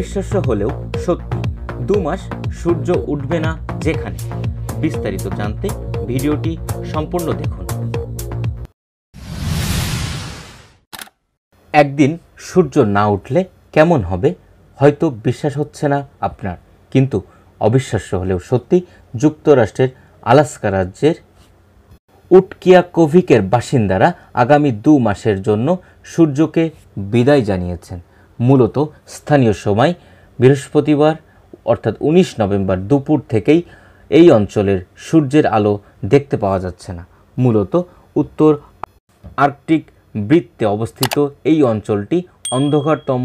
অবিশ্বাস্য হলেও সত্যি, 2 মাস সূর্য উঠবে না যেখানে। বিস্তারিত জানতে ভিডিওটি সম্পূর্ণ দেখুন। একদিন সূর্য না উঠলে কেমন হবে, হয়তো বিশ্বাস হচ্ছে না আপনার, কিন্তু অবিশ্বাস্য হলেও সত্যি। যুক্তরাষ্ট্রের আলাস্কা রাজ্যের উটকিয়াকোভিকের বাসিন্দারা আগামী 2 মাসের জন্য সূর্যকে বিদায় জানিয়েছেন। মূলত স্থানীয় সময় বৃহস্পতিবার অর্থাৎ 19 নভেম্বর দুপুর থেকেই এই অঞ্চলের সূর্যের আলো দেখতে পাওয়া যাচ্ছে না। মূলত উত্তর আর্কটিক বৃত্তে অবস্থিত এই অঞ্চলটি অন্ধকারতম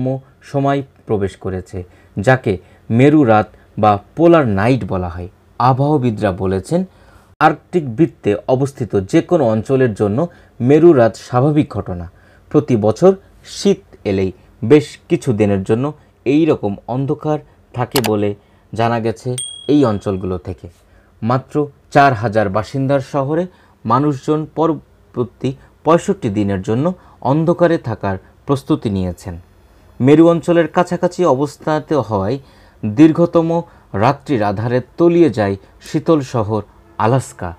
সময় প্রবেশ করেছে, যাকে মেরু রাত বা পোলার নাইট বলা হয়। আবহাওয়াবিদরা বলেছেন, আর্কটিক বৃত্তে অবস্থিত যে কোনো অঞ্চলের জন্য মেরু রাত স্বাভাবিক ঘটনা। প্রতি বছর শীত এলেই বেশ কিছু দিনের জন্য এই রকম অন্ধকার থাকে বলে জানা গেছে এই অঞ্চলগুলো থেকে। মাত্র 4000 বাসিন্দার শহরে মানুষজন পরবর্তী 65 দিনের জন্য অন্ধকারে থাকার প্রস্তুতি নিয়েছেন। মেরু অঞ্চলের কাছাকাছি অবস্থিত হওয়ায় দীর্ঘতম রাত্রির আধারে তলিয়ে যায় শীতল শহর আলাস্কা।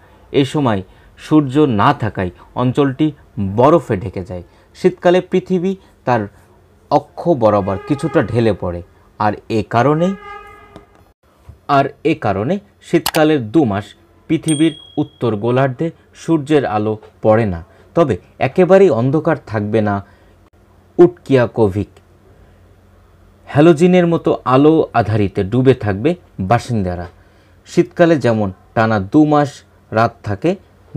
এ সময় সূর্য না থাকায় অঞ্চলটি বরফে ঢেকে যায়। শীতকালে পৃথিবী তার অক্ষ বরাবর কিছুটা ঢেলে পড়ে, আর এ কারণে শীতকালের 2 মাস পৃথিবীর উত্তর গোলার্ধে সূর্যের আলো পড়ে না। তবে একেবারেই অন্ধকার থাকবে না। উটকিয়াকোভিক হ্যালোজিনের মতো আলো আধারিতে ডুবে থাকবে বাসিন্দারা। শীতকালে যেমন টানা 2 মাস রাত থাকে,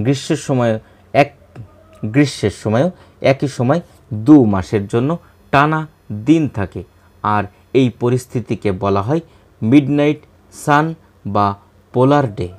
গ্রীষ্মের সময়ও একই সময় 2 মাসের জন্য টানা দিন থাকে। আর এই পরিস্থিতিকে বলা হয় মিডনাইট সান বা পোলার ডে।